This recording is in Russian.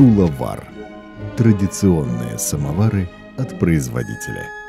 Тулавар. Традиционные самовары от производителя.